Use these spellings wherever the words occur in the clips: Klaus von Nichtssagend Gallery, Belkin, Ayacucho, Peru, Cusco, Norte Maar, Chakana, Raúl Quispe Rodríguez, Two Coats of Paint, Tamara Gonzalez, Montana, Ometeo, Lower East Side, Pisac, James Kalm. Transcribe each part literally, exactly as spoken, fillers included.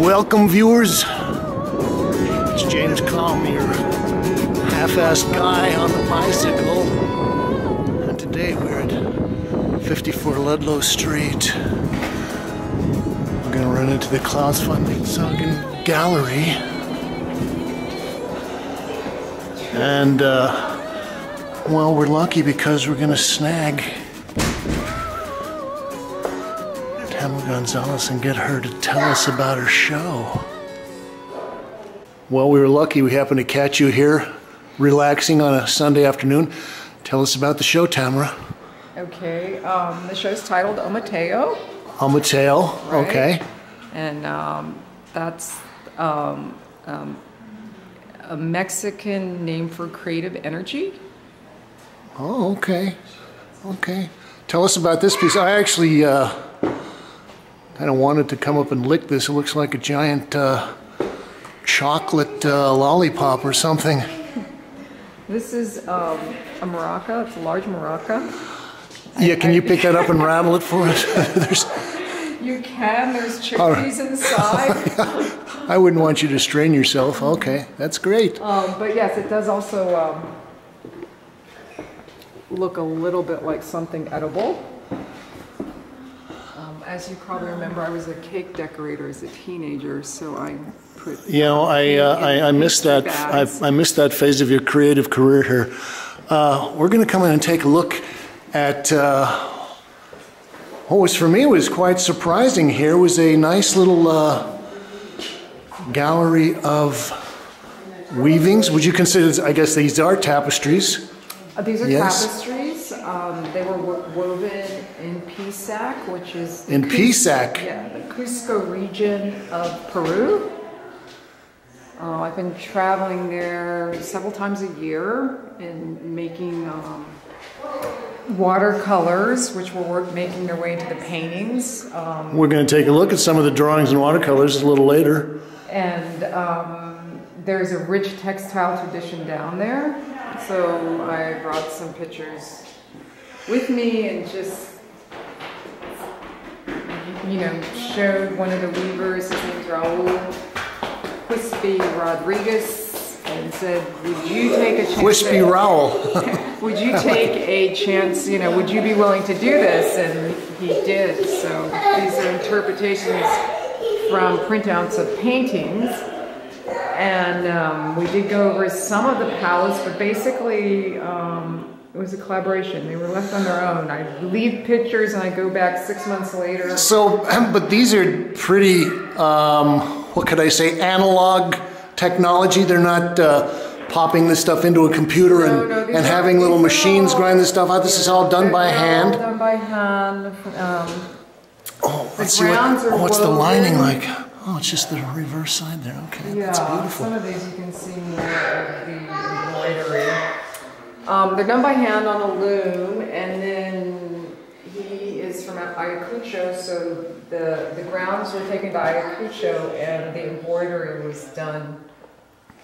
Welcome, viewers. It's James Kalm here, half-assed guy on a bicycle, and today we're at fifty-four Ludlow Street. We're gonna run into the Klaus von Nichtssagend Gallery, and uh, well, we're lucky because we're gonna snag Tamara Gonzalez and get her to tell us about her show. Well, we were lucky we happened to catch you here relaxing on a Sunday afternoon. Tell us about the show, Tamara. Okay, um, the show's titled Ometeo. Ometeo, right? Okay. And um, that's um, um, a Mexican name for creative energy. Oh, okay, okay. Tell us about this piece. I actually, uh, kind of wanted to come up and lick this. It looks like a giant uh, chocolate uh, lollipop or something. This is um, a maraca. It's a large maraca. Yeah, can you pick that up and rattle it for us? There's... You can. There's chickpeas right inside. I wouldn't want you to strain yourself. Okay, that's great. Um, but yes, it does also um, look a little bit like something edible. As you probably remember, I was a cake decorator as a teenager, so I put. You know, I uh, I, I missed that. I, I missed that phase of your creative career here. Uh, we're going to come in and take a look at uh, what was for me was quite surprising. Here was a nice little uh, gallery of weavings. Would you consider? I guess these are tapestries. Uh, these are yes. tapestries. Um, they were woven in Pisac, which is in Pisac, yeah, the Cusco region of Peru. Uh, I've been traveling there several times a year and making um, watercolors, which were making their way into the paintings. Um, we're going to take a look at some of the drawings and watercolors a little later. And um, there's a rich textile tradition down there. So I brought some pictures with me and just, you know, showed one of the weavers, his name's Raúl Quispe Rodríguez, and said, would you take a chance? Quispe Raúl. Would you take a chance, you know, would you be willing to do this? And he did. So these are interpretations from printouts of paintings. And um, we did go over some of the palettes, but basically um, it was a collaboration. They were left on their own. I leave pictures and I go back six months later. So, but these are pretty, um, what could I say, analog technology. They're not uh, popping this stuff into a computer no, and, no, and having little machines all, grind this stuff out. This yeah, is all done by all hand. Done by hand. Um, oh, let's see what, oh, what's the lining like? Oh, it's just the reverse side there. Okay, yeah, that's beautiful. Some of these you can see more of the embroidery. Um, they're done by hand on a loom, and then he is from Ayacucho, so the, the grounds were taken to Ayacucho, and the embroidery was done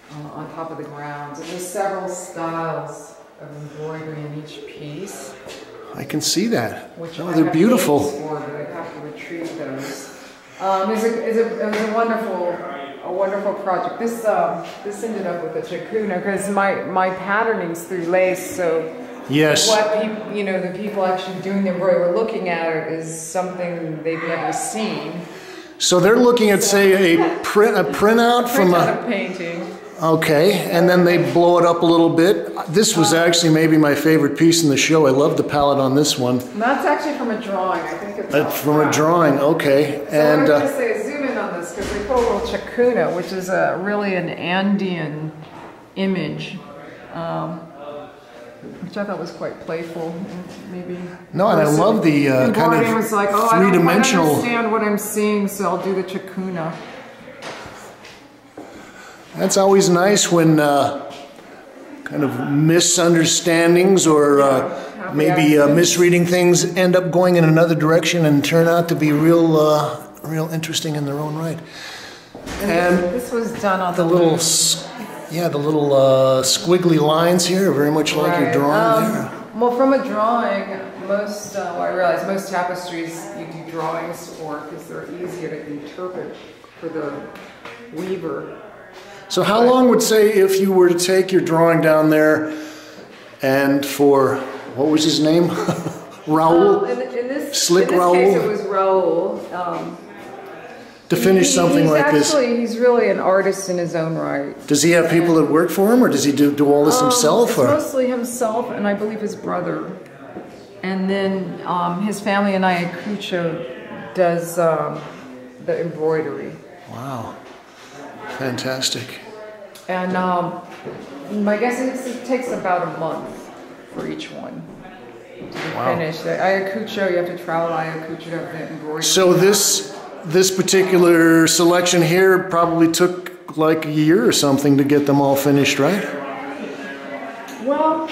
uh, on top of the grounds. And there's several styles of embroidery in each piece. I can see that. Which oh, they're beautiful. For, but I have to retrieve those. Um, it, was a, it, was a, it was a wonderful, a wonderful project. This um, this ended up with a Chakana because my my patterning's through lace, so Yes. What people, you know, the people actually doing the embroidery we're looking at is something they've never seen. So they're looking at, say, a print, a printout from a painting. Okay, and then they blow it up a little bit. This was actually maybe my favorite piece in the show. I love the palette on this one. That's actually from a drawing. I think it's uh, from a drawing. Okay, so and I was uh, going to say zoom in on this because we put a little Chakana, which is a really an Andean image, um, which I thought was quite playful. And maybe no, and I love the uh, kind of was like, oh, three-dimensional. I don't understand what I'm seeing, so I'll do the Chakana. That's always nice when uh, kind of misunderstandings or uh, maybe uh, misreading things end up going in another direction and turn out to be real, uh, real interesting in their own right. And, and this was done on the, the little, yeah, the little uh, squiggly lines here are very much like right. your drawing um, there. Well, from a drawing, most uh, well, I realize most tapestries you do drawings for because they're easier to interpret for the weaver. So how long would say if you were to take your drawing down there and for, what was his name? Raúl? Um, in, in this, Slick in this Raúl? Case it was Raúl. Um, to finish he, something like actually, this? Actually, he's really an artist in his own right. Does he have people that work for him or does he do, do all this um, himself? It's or? Mostly himself and I believe his brother. And then um, his family in Ayacucho does um, the embroidery. Wow. Fantastic. And um, my guess is it takes about a month for each one to wow. finish. The Ayacucho, you have to travel Ayacucho to have the embroidery. So this, this particular selection here probably took like a year or something to get them all finished, right? Well,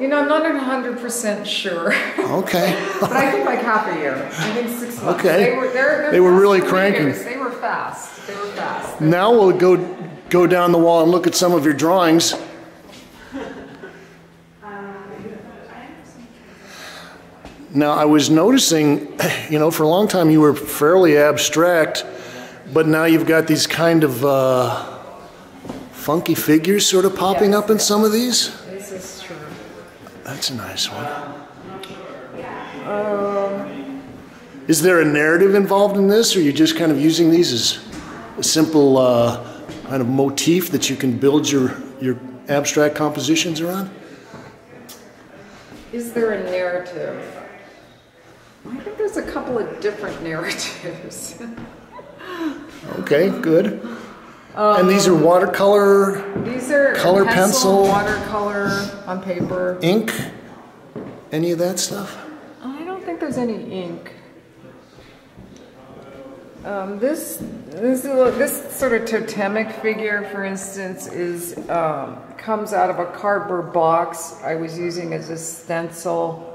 you know, I'm not one hundred percent sure. Okay. But I think like half a year. I think six months. Okay. They were, they're, they're they were really cranking. They were fast. They were fast. They now were fast. we'll go go down the wall and look at some of your drawings. Now, I was noticing, you know, for a long time you were fairly abstract, but now you've got these kind of uh, funky figures sort of popping yes, up in yes. some of these. This is true. That's a nice one. Um, Is there a narrative involved in this, or are you just kind of using these as a simple uh, kind of motif that you can build your, your abstract compositions around? Is there a narrative? I think there's a couple of different narratives. Okay, good. Um, and these are watercolor, these are color pencil, pencil, watercolor on paper, ink, any of that stuff? I don't think there's any ink. Um, this, this this sort of totemic figure, for instance, is um, comes out of a cardboard box I was using as a stencil.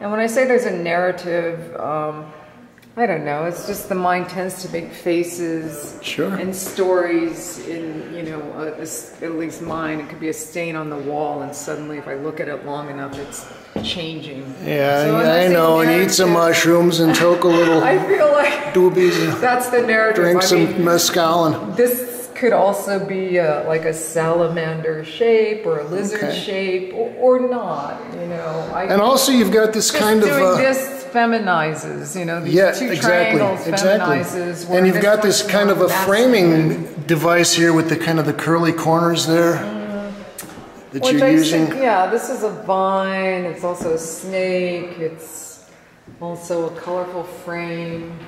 And when I say there's a narrative, um, I don't know, it's just the mind tends to make faces sure. and stories in, you know, a, a, at least mine, it could be a stain on the wall and suddenly if I look at it long enough it's changing. Yeah, so I, I know, and eat some mushrooms and toke a little I feel like doobies that's the narrative. Drink I some mean, mezcal. And this could also be a, like a salamander shape or a lizard okay. shape or, or not, you know. I, and also you've got this kind of... Doing uh, this feminizes, you know, these yeah, two exactly, triangles feminizes. Exactly. And you've got this kind of a framing device here with the kind of the curly corners there mm. that Which you're I using. Think, yeah, this is a vine, it's also a snake, it's also a colorful frame.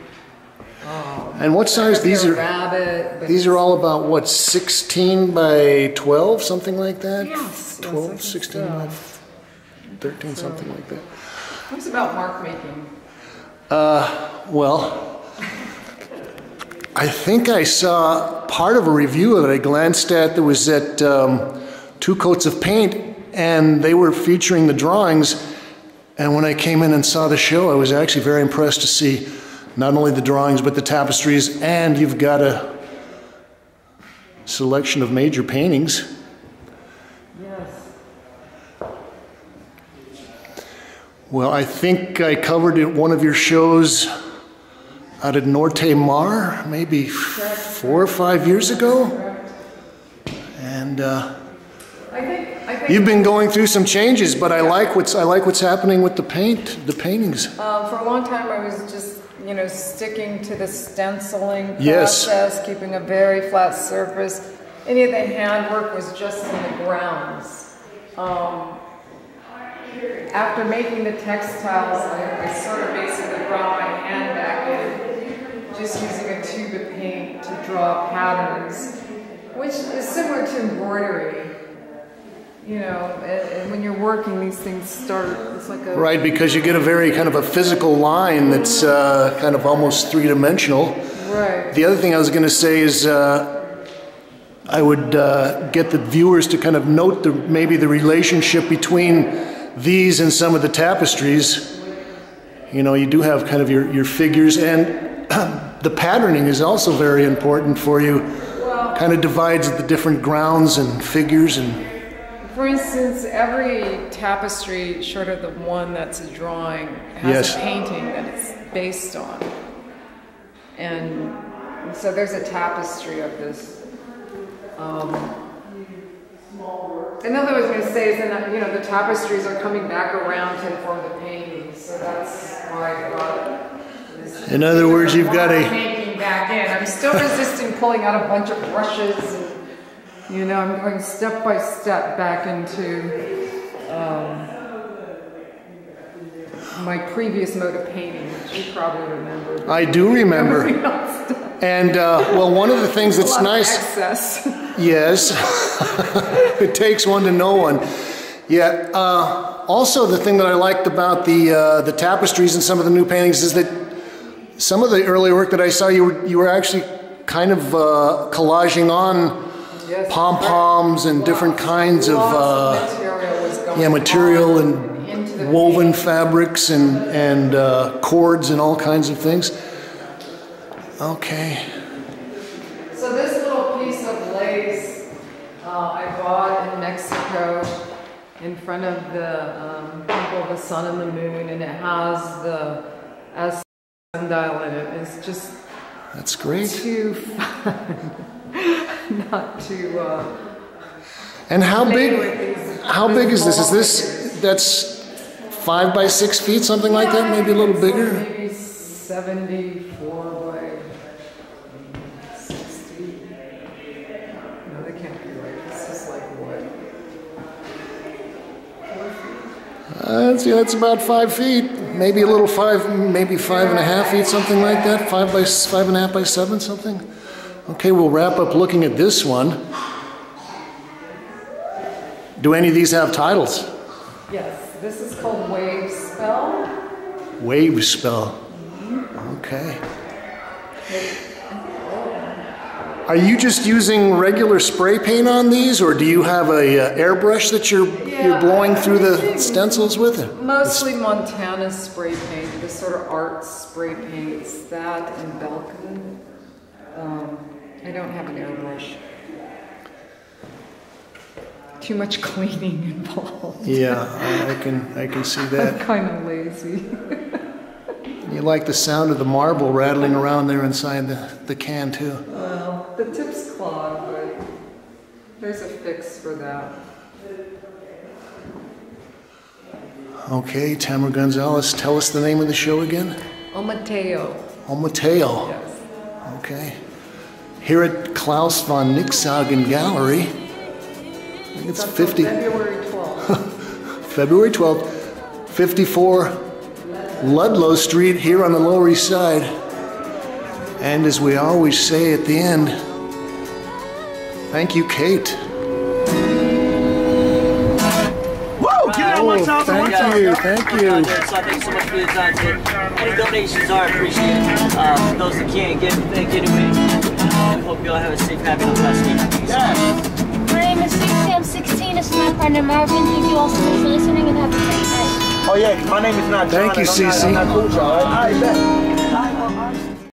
Um, and what size? These are rabbit, these are all about, what, sixteen by twelve, something like that? Yes. twelve, yes, sixteen so. by thirteen, so. something like that. What's about mark making? Uh, well, I think I saw part of a review that I glanced at that was at um, Two Coats of Paint, and they were featuring the drawings. And when I came in and saw the show, I was actually very impressed to see not only the drawings, but the tapestries, and you've got a selection of major paintings. Well, I think I covered it one of your shows out at Norte Maar, maybe four or five years ago. And uh, I think, I think You've been going through some changes, but I like what's I like what's happening with the paint, the paintings. Um, for a long time, I was just you know sticking to the stenciling process, yes. keeping a very flat surface. Any of the handwork was just in the grounds. Um, after making the textiles, I, I sort of basically brought my hand back in, just using a tube of paint to draw patterns, which is similar to embroidery. You know, and, and when you're working, these things start, it's like a... Right, because you get a very kind of a physical line that's uh, kind of almost three-dimensional. Right. The other thing I was going to say is uh, I would uh, get the viewers to kind of note the, maybe the relationship between these and some of the tapestries. You know, you do have kind of your, your figures, and the patterning is also very important for you. Well, kind of divides the different grounds and figures and... For instance, every tapestry, short of the one that's a drawing, has yes. a painting that it's based on. And so there's a tapestry of this. Um, another thing I was going to say is that you know the tapestries are coming back around to inform the paintings, so that's why I brought this. In other words, you've got a painting back in. I'm still resisting pulling out a bunch of brushes. And You know, I'm going step by step back into um, my previous mode of painting, which you probably remember. I do remember. And, uh, well, one of the things that's nice... Excess. Yes. It takes one to know one. Yeah. Uh, also, the thing that I liked about the, uh, the tapestries and some of the new paintings is that some of the early work that I saw, you were, you were actually kind of uh, collaging on... Yes, pom-poms and lots, different kinds of, uh, of material, was going yeah, material and woven paint. fabrics and, and uh, cords and all kinds of things. Okay. So this little piece of lace uh, I bought in Mexico in front of the um, Temple of the Sun and the Moon, and it has the as sundial in it. It's just That's great. too fun. Not too. Uh, and how big? How big is this? Is this that's five by six feet, something like that? Maybe a little bigger. Maybe seventy-four by sixty. No, that can't be right. This is like what? Four feet. That's about five feet. Maybe a little five. Maybe five and a half feet, something like that. Five by five and a half by seven, something. Okay, we'll wrap up looking at this one. Do any of these have titles? Yes, this is called Wave Spell. Wave Spell. Mm-hmm. Okay. Are you just using regular spray paint on these, or do you have a uh, airbrush that you're yeah, you're blowing I through the stencils with? It? Mostly it's... Montana spray paint, the sort of art spray paints, that and Belkin. Um, I don't have an airbrush. Too much cleaning involved. Yeah, I, I can I can see that. I'm kind of lazy. You like the sound of the marble rattling around there inside the, the can too. Well, the tip's clogged, but there's a fix for that. Okay, Tamara Gonzalez, tell us the name of the show again. Ometeo. Ometeo. Yes. Okay. Here at Klaus von Nichtssagend Gallery, I think it's fifty. February twelfth. February twelfth, fifty-four Ludlow Street here on the Lower East Side. And as we always say at the end, thank you, Kate. Whoa! Give it up one thousand. Thank you, thank you. So thank you so much for your time today. Any donations are appreciated. Um, those that can't get, they get away. I hope you all have a safe, happy, and blessed week. Yeah. My name is Sixty, I'm sixteen, it's my partner Marvin. Thank you all so much for listening and have a great night. Oh yeah, my name is not John. Thank you, Cece. I'm not, I'm not cool, John. All right, bet.